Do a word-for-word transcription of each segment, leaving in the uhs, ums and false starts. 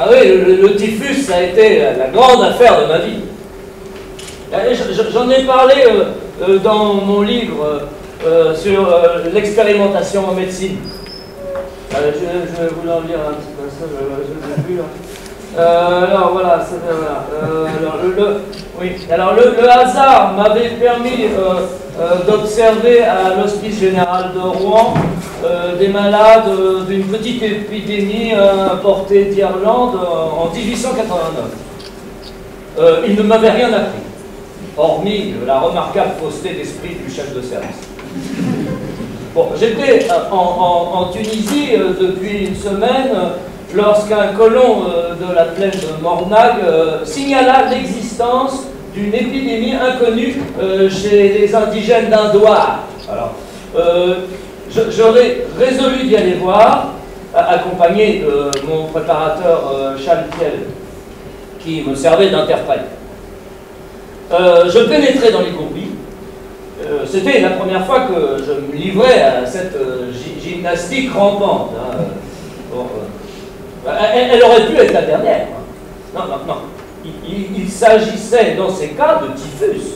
Ah oui, le, le typhus, ça a été la, la grande affaire de ma vie. J'en ai parlé euh, dans mon livre euh, sur euh, l'expérimentation en médecine. Euh, je, je vais vous en lire un petit passage, je ne l'ai plus là. Euh, alors voilà, ça, voilà. Euh, alors, le, le, oui. alors, le, le hasard m'avait permis euh, euh, d'observer à l'Hospice Général de Rouen euh, des malades euh, d'une petite épidémie euh, importée d'Irlande euh, en mille huit cent quatre-vingt-neuf. Euh, il ne m'avait rien appris, hormis la remarquable fausseté d'esprit du chef de service. Bon, j'étais en, en, en Tunisie euh, depuis une semaine euh, lorsqu'un colon euh, de la plaine de Mornag euh, signala l'existence d'une épidémie inconnue euh, chez les indigènes d'Indoir. Alors, euh, j'aurais résolu d'y aller voir, accompagné de mon préparateur euh, Charles Thiel, qui me servait d'interprète. Euh, je pénétrais dans les groupies. Euh, C'était la première fois que je me livrais à cette euh, gymnastique rampante. Hein. Bon, euh, elle, elle aurait pu être la dernière. Hein. Non, non, non. Il, il, il s'agissait dans ces cas de typhus.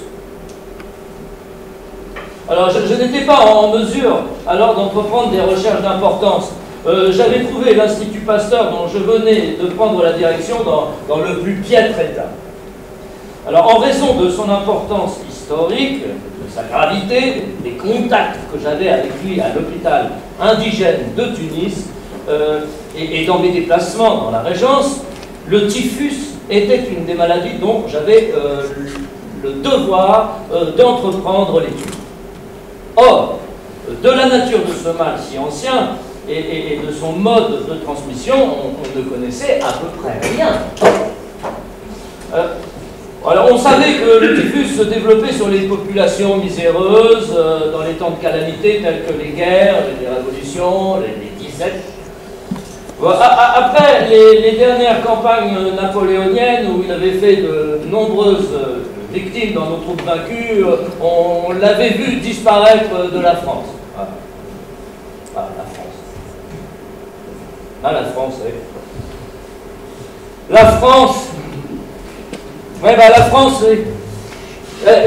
Alors, je, je n'étais pas en mesure alors d'entreprendre des recherches d'importance. Euh, J'avais trouvé l'Institut Pasteur dont je venais de prendre la direction dans, dans le plus piètre état. Alors, en raison de son importance historique, de sa gravité, des contacts que j'avais avec lui à l'hôpital indigène de Tunis, euh, et, et dans mes déplacements dans la Régence, le typhus était une des maladies dont j'avais euh, le, le devoir euh, d'entreprendre l'étude. Or, de la nature de ce mal si ancien et, et, et de son mode de transmission, on, on ne connaissait à peu près rien. Euh, Alors, on savait que le typhus se développait sur les populations miséreuses, euh, dans les temps de calamité tels que les guerres, les révolutions, les dix-sept. Après les, les dernières campagnes napoléoniennes, où il avait fait de nombreuses victimes dans nos troupes vaincues, on l'avait vu disparaître de la France. Ah, ah la France. Ah, la France, oui. La France... Oui, ben la France,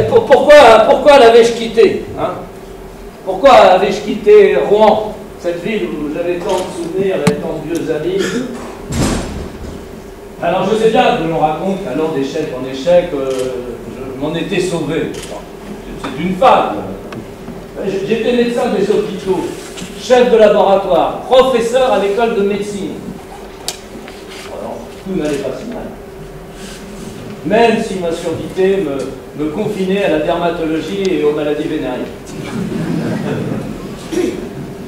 pourquoi, pourquoi l'avais-je quitté hein? Pourquoi avais-je quitté Rouen, cette ville où j'avais tant de souvenirs et tant de vieux amis? Alors je sais bien que l'on raconte alors d'échec en échec, euh, je m'en étais sauvé. C'est une fable. J'étais médecin des hôpitaux, chef de laboratoire, professeur à l'école de médecine. Alors, tout n'allait pas si mal. Même si ma surdité me, me confinait à la dermatologie et aux maladies vénériennes.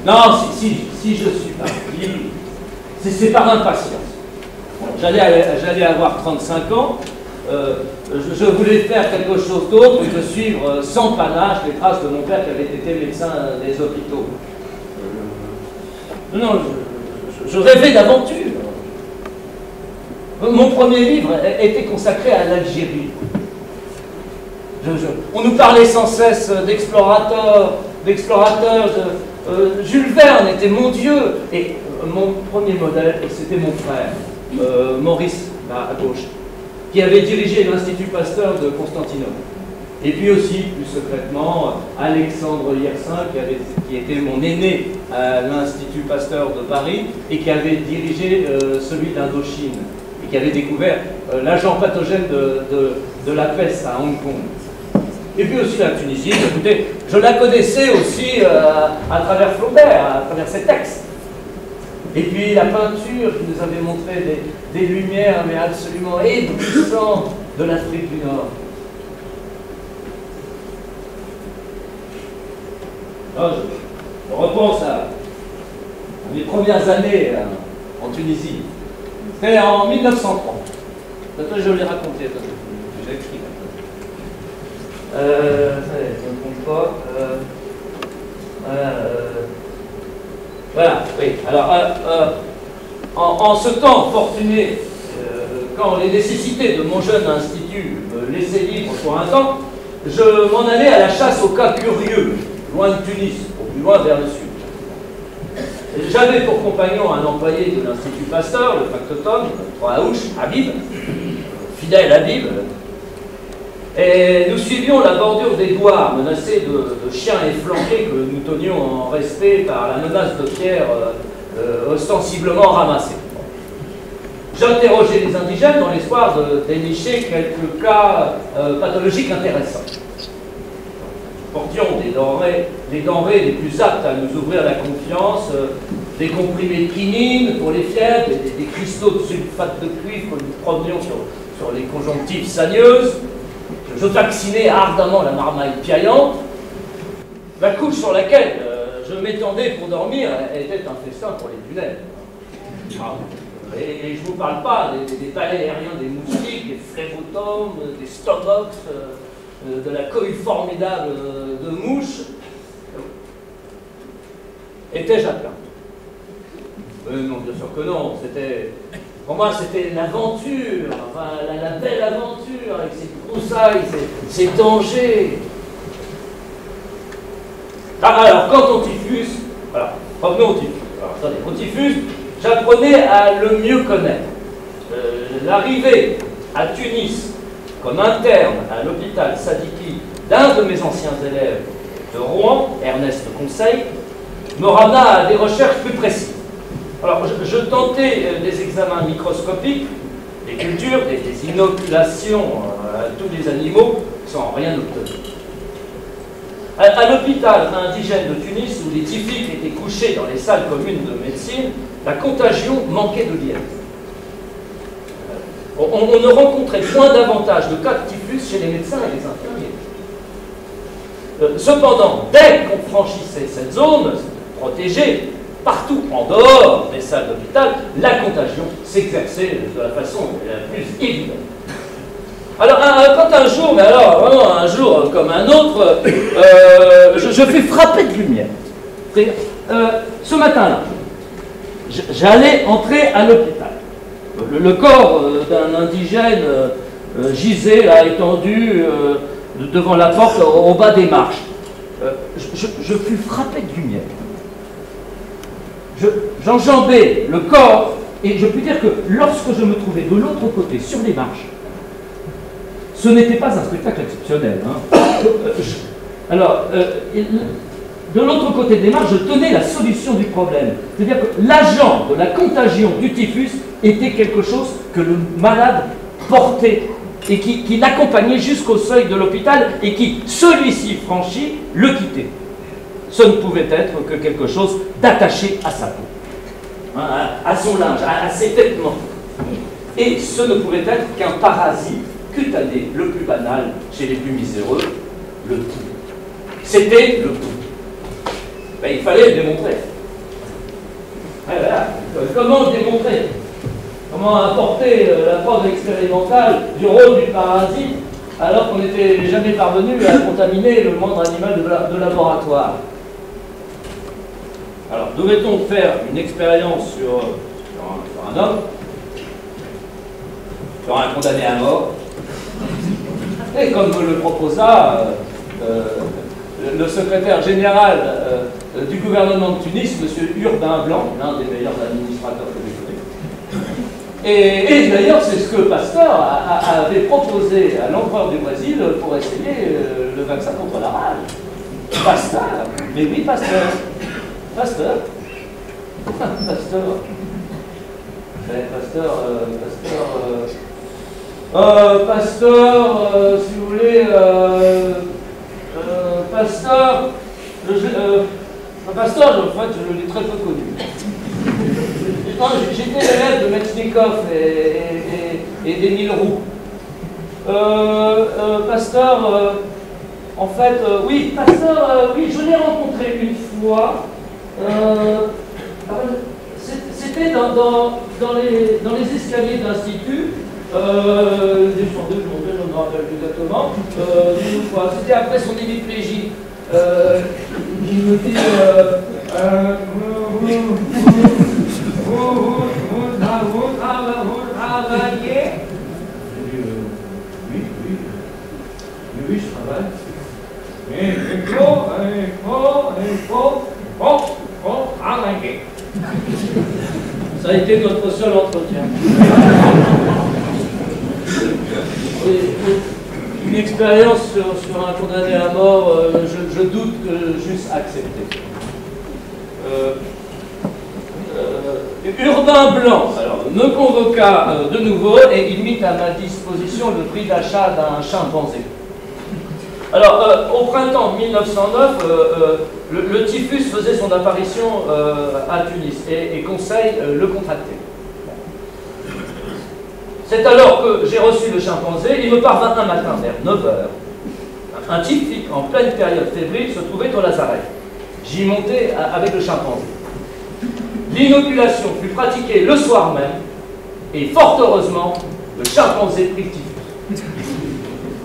Non, si, si, si je suis parti, c'est par impatience. J'allais avoir trente-cinq ans, euh, je, je voulais faire quelque chose d'autre que suivre sans panache les traces de mon père qui avait été médecin des hôpitaux. Non, je, je rêvais d'aventure. Mon premier livre était consacré à l'Algérie. On nous parlait sans cesse d'explorateurs, d'explorateurs. De, euh, Jules Verne était mon dieu. Et mon premier modèle, c'était mon frère, euh, Maurice, là, à gauche, qui avait dirigé l'Institut Pasteur de Constantinople. Et puis aussi, plus secrètement, Alexandre Yersin, qui, avait, qui était mon aîné à l'Institut Pasteur de Paris et qui avait dirigé euh, celui d'Indochine, qui avait découvert euh, l'agent pathogène de, de, de la peste à Hong Kong. Et puis aussi la Tunisie, écoutez, je la connaissais aussi euh, à travers Flaubert, à travers ses textes. Et puis la peinture qui nous avait montré des, des lumières, mais absolument éblouissantes, de l'Afrique du Nord. Alors, je, je repense à, à mes premières années euh, en Tunisie. C'était en mille neuf cent trente. D'après, je l'ai raconté. J'ai écrit. Euh, ça ne compte pas. Euh, voilà, euh, voilà, oui. Alors, euh, euh, en, en ce temps fortuné, euh, quand les nécessités de mon jeune institut me laissaient libre pour un temps, je m'en allais à la chasse aux cas curieux, loin de Tunis, au plus loin vers le sud. J'avais pour compagnon un employé de l'Institut Pasteur, le factotum, trois à Habib, fidèle Habib. Et nous suivions la bordure des Douars, menacée de, de chiens efflanqués que nous tenions en respect par la menace de Pierre euh, euh, ostensiblement ramassée. J'interrogeais les indigènes dans l'espoir de dénicher quelques cas euh, pathologiques intéressants. Portions des denrées, les denrées les plus aptes à nous ouvrir la confiance, euh, des comprimés de quinine pour les fièvres, des, des cristaux de sulfate de cuivre que nous promenions sur, sur les conjonctives saigneuses. Je vaccinais ardemment la marmaille piaillante. La couche sur laquelle euh, je m'étendais pour dormir était un festin pour les tunnels. Ah, et, et je ne vous parle pas des, des, des palais aériens des moustiques, des phlébotomes, des stobox, euh, de la cohue formidable de mouches. Étais-je à plaindre? euh, Non, bien sûr que non. C'était... Pour moi, c'était l'aventure, enfin, la, la belle aventure, avec ses broussailles, ses, ses dangers. Ah, alors, quand on typhus, voilà, revenons au typhus. Alors, attendez, au typhus, j'apprenais à le mieux connaître. Euh, L'arrivée à Tunis, comme interne à l'hôpital Sadiki, d'un de mes anciens élèves de Rouen, Ernest Conseil, me ramena à des recherches plus précises. Alors, je, je tentais euh, des examens microscopiques, des cultures, des, des inoculations euh, à tous les animaux, sans rien obtenir. À, à l'hôpital indigène de Tunis, où les typhiques étaient couchés dans les salles communes de médecine, la contagion manquait de lien. On, on ne rencontrait point davantage de cas de typhus chez les médecins et les infirmiers. Euh, cependant, dès qu'on franchissait cette zone protégée, partout en dehors des salles d'hôpital, la contagion s'exerçait de la façon la plus évidente. Alors, quand un jour, mais alors vraiment un jour comme un autre, euh, je, je fais frapper de lumière. Euh, ce matin-là, j'allais entrer à l'hôpital. Le, le corps d'un indigène euh, gisait là, étendu euh, devant la porte au, au bas des marches. Euh, je, je, je fus frappé de lumière. J'enjambais le corps et je puis dire que lorsque je me trouvais de l'autre côté, sur les marches, ce n'était pas un spectacle exceptionnel. Hein. Alors, euh, de l'autre côté des marches, je tenais la solution du problème. C'est-à-dire que l'agent de la contagion du typhus était quelque chose que le malade portait et qui, qui l'accompagnait jusqu'au seuil de l'hôpital et qui, celui-ci franchi, le quittait. Ce ne pouvait être que quelque chose d'attaché à sa peau, hein, à, à son linge, à, à ses vêtements. Et ce ne pouvait être qu'un parasite cutané, le plus banal chez les plus miséreux, le pouls. C'était le pouls. Ben, il fallait le démontrer. Ah, voilà. Comment démontrer? Comment apporter la preuve expérimentale du rôle du parasite alors qu'on n'était jamais parvenu à contaminer le moindre animal de, la, de laboratoire. Alors, devait-on faire une expérience sur, sur, un, sur un homme, sur un condamné à mort? Et comme le proposa euh, euh, le, le secrétaire général euh, du gouvernement de Tunis, M. Urbain Blanc, l'un des meilleurs administrateurs que j'ai connus. Et, et d'ailleurs, c'est ce que Pasteur a, a, avait proposé à l'empereur du Brésil pour essayer euh, le vaccin contre la rage. Pasteur, mais oui, Pasteur. Pasteur. Pasteur. Mais Pasteur, euh, Pasteur... Euh, euh, Pasteur, euh, si vous voulez... Euh, euh, Pasteur... Le, euh, Pasteur, en fait, je l'ai très peu connu. J'étais l'élève de Metchnikoff et, et, et, et d'Émile Roux. Euh, euh, Pasteur, euh, en fait, euh, oui, Pasteur, euh, oui, je l'ai rencontré une fois. Euh, C'était dans, dans, dans, les, dans les escaliers d'institut. Euh, Descendu, je ne me rappelle plus exactement. Euh, C'était après son hémiplégie. Euh, il me dit. Euh, euh, Vous, vous, vous, vous, travaillez? Oui, oui. Oui, je travaille. Il faut, il faut, il faut, il faut travailler. Ça a été notre seul entretien. Une expérience sur, sur un condamné à mort, euh, je, je doute que j'eusse accepté. Euh, euh, Urbain Blanc alors, me convoqua euh, de nouveau et il mit à ma disposition le prix d'achat d'un chimpanzé. Alors, euh, au printemps mille neuf cent neuf, euh, euh, le, le typhus faisait son apparition euh, à Tunis et, et Conseil euh, le contractait. C'est alors que j'ai reçu le chimpanzé, il me parvint un matin vers neuf heures. Un type qui, en pleine période fébrile, se trouvait au Lazaret. J'y montais avec le chimpanzé. L'inoculation fut pratiquée le soir même, et fort heureusement, le chimpanzé prit le typhus.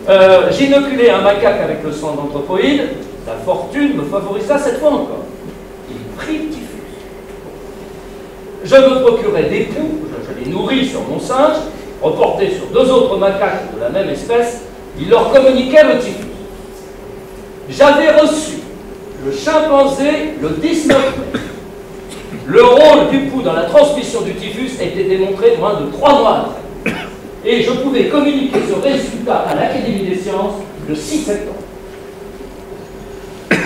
Euh, J'inoculai un macaque avec le sang d'anthropoïde, la fortune me favorisa cette fois encore. Il prit le typhus. Je me procurais des poux, je, je les nourris sur mon singe, reporté sur deux autres macaques de la même espèce, il leur communiquait le typhus. J'avais reçu le chimpanzé le dix-neuf mai. Le rôle du poux dans la transmission du typhus était démontré moins de trois mois après. Et je pouvais communiquer ce résultat à l'Académie des sciences le six septembre.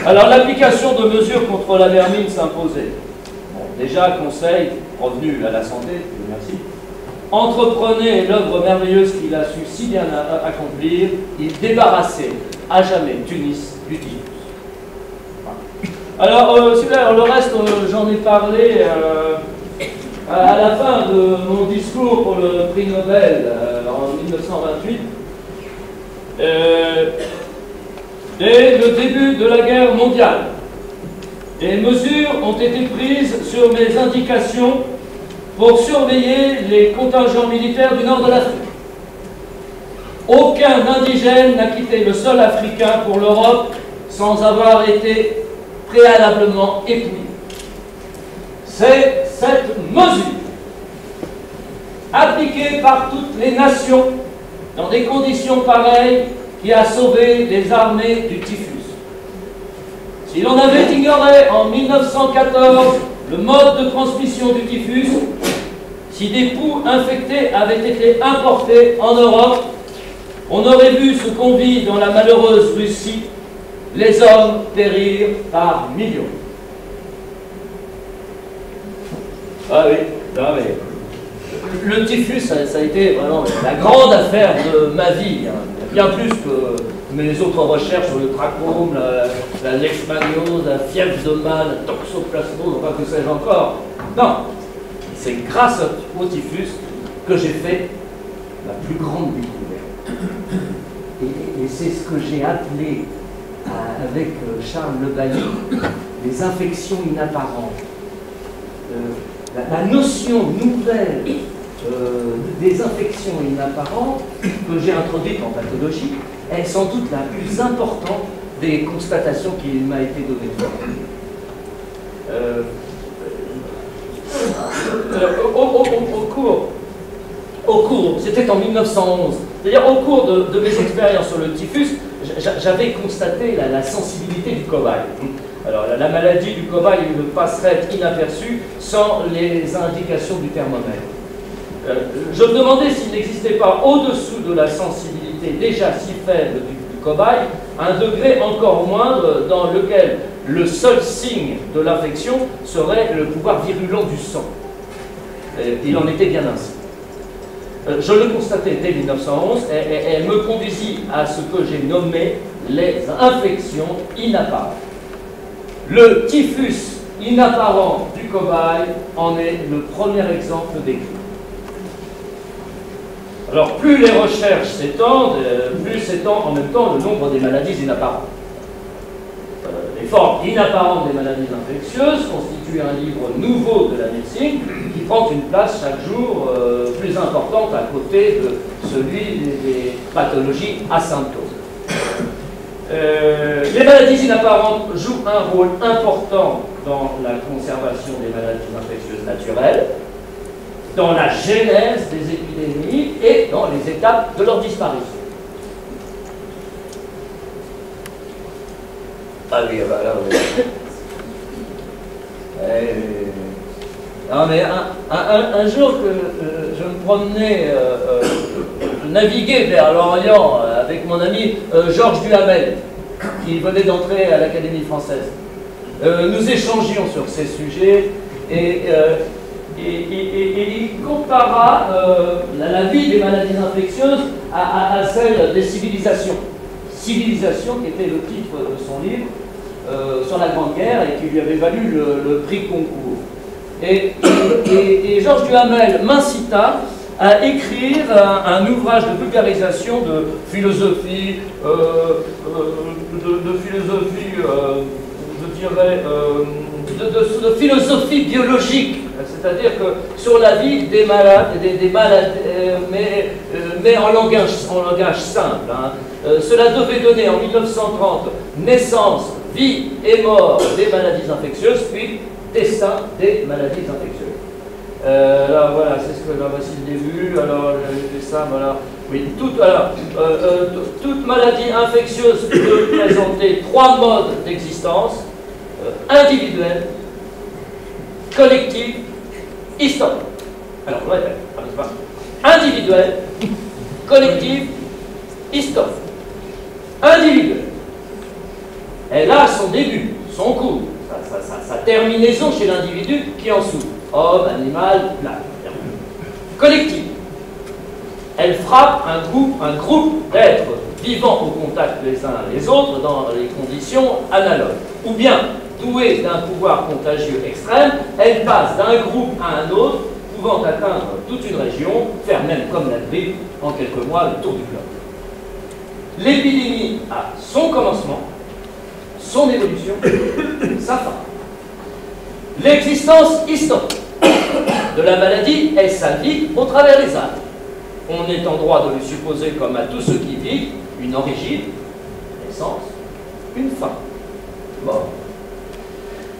Alors l'application de mesures contre la vermine s'imposait. Bon, déjà, Conseil, revenu à la santé, merci. Entreprenait l'œuvre merveilleuse qu'il a su si bien accomplir, il débarrassait à jamais Tunis du typhus. Alors, euh, super, le reste, euh, j'en ai parlé euh, à la fin de mon discours pour le prix Nobel euh, en mille neuf cent vingt-huit. Euh, dès le début de la guerre mondiale, des mesures ont été prises sur mes indications pour surveiller les contingents militaires du nord de l'Afrique. Aucun indigène n'a quitté le sol africain pour l'Europe sans avoir été préalablement éprouvé. C'est cette mesure, appliquée par toutes les nations dans des conditions pareilles, qui a sauvé les armées du typhus. Si l'on avait ignoré en mille neuf cent quatorze le mode de transmission du typhus, si des poux infectés avaient été importés en Europe, on aurait vu ce qu'on vit dans la malheureuse Russie, les hommes périr par millions. Ah oui, non mais... Le typhus, ça, ça a été vraiment la grande affaire de ma vie, hein. Bien plus que mes autres recherches sur le trachome, la, la leishmaniose, la fièvre zomale, la toxoplasmose, enfin que sais-je encore. Non, c'est grâce au typhus que j'ai fait la plus grande découverte. Et, et c'est ce que j'ai appelé, à, avec Charles le Bailly, les infections inapparentes. Euh, la, la notion nouvelle Euh, des infections inapparentes que j'ai introduites en pathologie est sans doute la plus importante des constatations qu'il m'a été donné. Euh, euh, au, au, au, au cours, au cours, c'était en mille neuf cent onze, c'est-à-dire au cours de, de mes expériences sur le typhus, j'avais constaté la, la sensibilité du cobaye. Alors la, la maladie du cobaye ne passerait inaperçue sans les indications du thermomètre. Euh, je me demandais s'il n'existait pas au-dessous de la sensibilité déjà si faible du, du cobaye, un degré encore moindre dans lequel le seul signe de l'infection serait le pouvoir virulent du sang. Euh, il en était bien ainsi. Euh, je le constatais dès mille neuf cent onze et, et, et elle me conduisit à ce que j'ai nommé les infections inapparentes. Le typhus inapparent du cobaye en est le premier exemple décrit. Alors, plus les recherches s'étendent, plus s'étend en même temps le nombre des maladies inapparentes. Euh, les formes inapparentes des maladies infectieuses constituent un livre nouveau de la médecine qui prend une place chaque jour euh, plus importante à côté de celui des, des pathologies asymptômes. Euh, les maladies inapparentes jouent un rôle important dans la conservation des maladies infectieuses naturelles, dans la genèse des épidémies et dans les étapes de leur disparition. Ah oui, voilà. Oui. Et... Non, mais un, un, un jour que euh, je me promenais, euh, euh, je naviguais vers l'Orient avec mon ami euh, Georges Duhamel, qui venait d'entrer à l'Académie française. Euh, nous échangions sur ces sujets et, euh, et, et, et il compara euh, la, la vie des maladies infectieuses à, à, à celle des civilisations. Civilisation qui était le titre de son livre euh, sur la Grande Guerre et qui lui avait valu le, le prix Goncourt. Et, et, et Georges Duhamel m'incita à écrire un, un ouvrage de vulgarisation de philosophie, euh, euh, de, de philosophie, euh, je dirais, euh, de, de, de philosophie biologique, c'est-à-dire que sur la vie des malades, des, des malades euh, mais, euh, mais en langage, en langage simple. Hein. Euh, cela devait donner en mille neuf cent trente naissance, vie et mort des maladies infectieuses, puis dessin des maladies infectieuses. Euh, alors voilà, c'est ce que là voici le début. Alors le dessin, voilà. Oui, toute, alors, euh, euh, toute maladie infectieuse peut présenter trois modes d'existence euh, individuel, collectif, historique. Alors on répète, individuel, collectif, historique. Individuel. Elle a son début, son cours. Sa, sa, sa terminaison chez l'individu qui en souffre. Homme, animal, plat. Collectif. Elle frappe un groupe, un groupe d'êtres vivant au contact les uns les autres dans des conditions analogues. Ou bien, douée d'un pouvoir contagieux extrême, elle passe d'un groupe à un autre, pouvant atteindre toute une région, faire même comme la grippe, en quelques mois le tour du globe. L'épidémie a son commencement, son évolution, sa fin. L'existence historique de la maladie est sa vie au travers des âges. On est en droit de le supposer comme à tout ce qui vit, une origine, naissance, une fin, mort.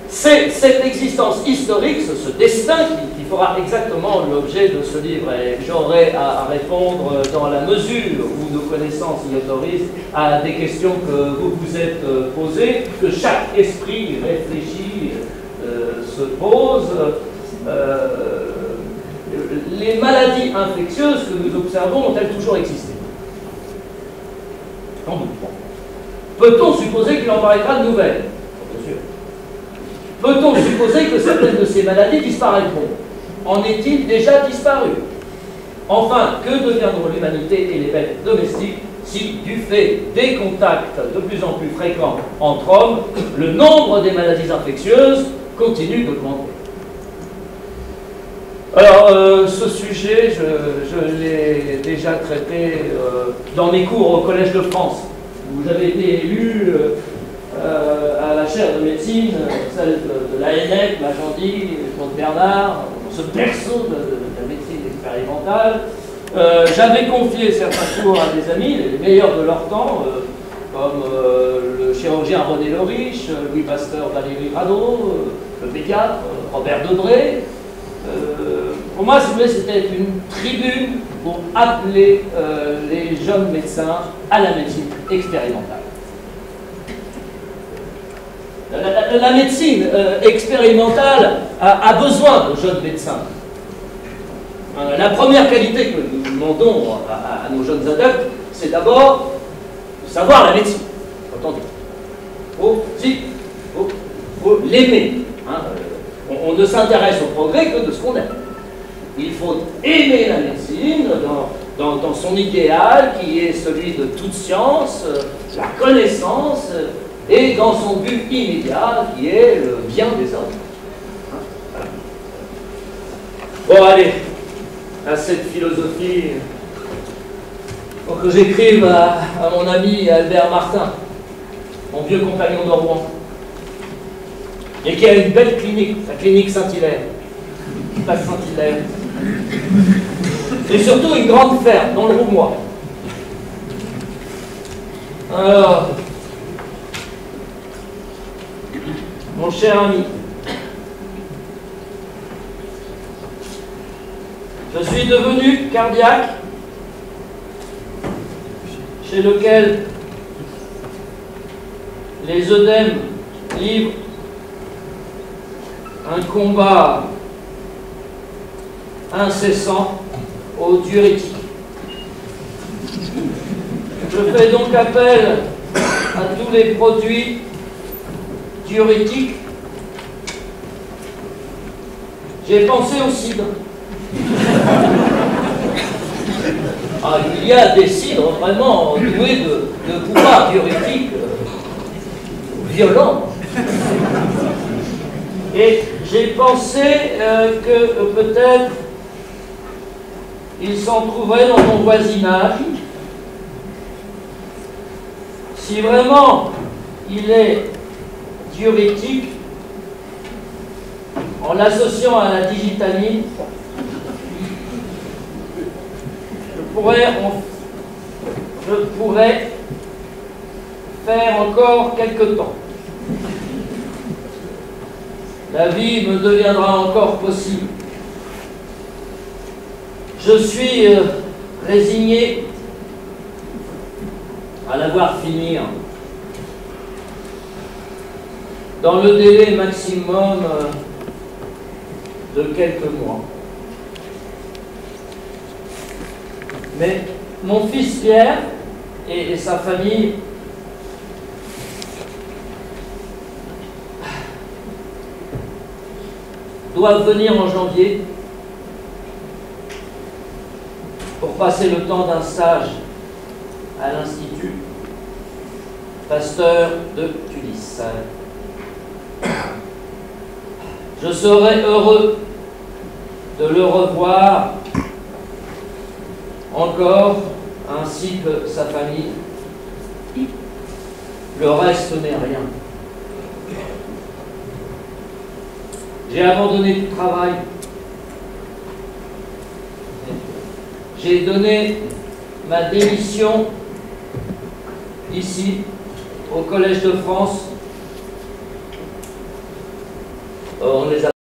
C'est cette existence historique, ce, ce destin qui, qui fera exactement l'objet de ce livre. Et j'aurai à, à répondre dans la mesure où nos connaissances y autorisent à des questions que vous vous êtes euh, posées, que chaque esprit réfléchit, euh, se pose. Euh, les maladies infectieuses que nous observons ont-elles toujours existé? Sans doute pas. Peut-on supposer qu'il en paraîtra de nouvelles? Peut-on supposer que certaines de ces maladies disparaîtront? En est-il déjà disparu? Enfin, que deviendront l'humanité et les bêtes domestiques si, du fait des contacts de plus en plus fréquents entre hommes, le nombre des maladies infectieuses continue d'augmenter? Alors, euh, ce sujet, je, je l'ai déjà traité euh, dans mes cours au Collège de France, où j'avais été élu... Euh, Euh, à la chaire de médecine, celle de, de l'A N F, Magendie, Comte Bernard, ce berceau de, de, de la médecine expérimentale. Euh, J'avais confié certains cours à des amis, les meilleurs de leur temps, euh, comme euh, le chirurgien René Loriche, Louis Pasteur, Valérie Rado, euh, le pédiatre, euh, Robert Debré. Euh, pour moi, c'était une tribune pour appeler euh, les jeunes médecins à la médecine expérimentale. La, la, la médecine euh, expérimentale a, a besoin de jeunes médecins. Euh, la première qualité que nous demandons à, à, à nos jeunes adeptes, c'est d'abord de savoir la médecine. Entendez. Il faut, si, faut, faut l'aimer. Hein. On, on ne s'intéresse au progrès que de ce qu'on aime. Il faut aimer la médecine dans, dans, dans son idéal qui est celui de toute science, euh, la connaissance... Euh, et dans son but immédiat, qui est le bien des hommes. Hein, voilà. Bon, allez, assez de philosophie. Faut que j'écrive à, à mon ami Albert Martin, mon vieux compagnon de Rouen, et qui a une belle clinique, la clinique Saint-Hilaire. Pas Saint-Hilaire. Et surtout une grande ferme, dans le Roumois. Alors... Mon cher ami, je suis devenu cardiaque, chez lequel les œdèmes livrent un combat incessant aux diurétiques. Je fais donc appel à tous les produits diurétiques. J'ai pensé au cidre. Ah, il y a des cidres vraiment doués de, de pouvoir diurétique euh, violent. Et j'ai pensé euh, que euh, peut-être il s'en trouverait dans mon voisinage. Si vraiment il est diurétique, en l'associant à la digitamine, je pourrais, on, je pourrais faire encore quelques temps. La vie me deviendra encore possible. Je suis euh, résigné à la voir finir dans le délai maximum euh, de quelques mois. Mais mon fils Pierre et, et sa famille doivent venir en janvier pour passer le temps d'un stage à l'Institut Pasteur de Tunis. Je serai heureux de le revoir encore, ainsi que sa famille. Le reste n'est rien. J'ai abandonné tout travail. J'ai donné ma démission ici, au Collège de France. On les a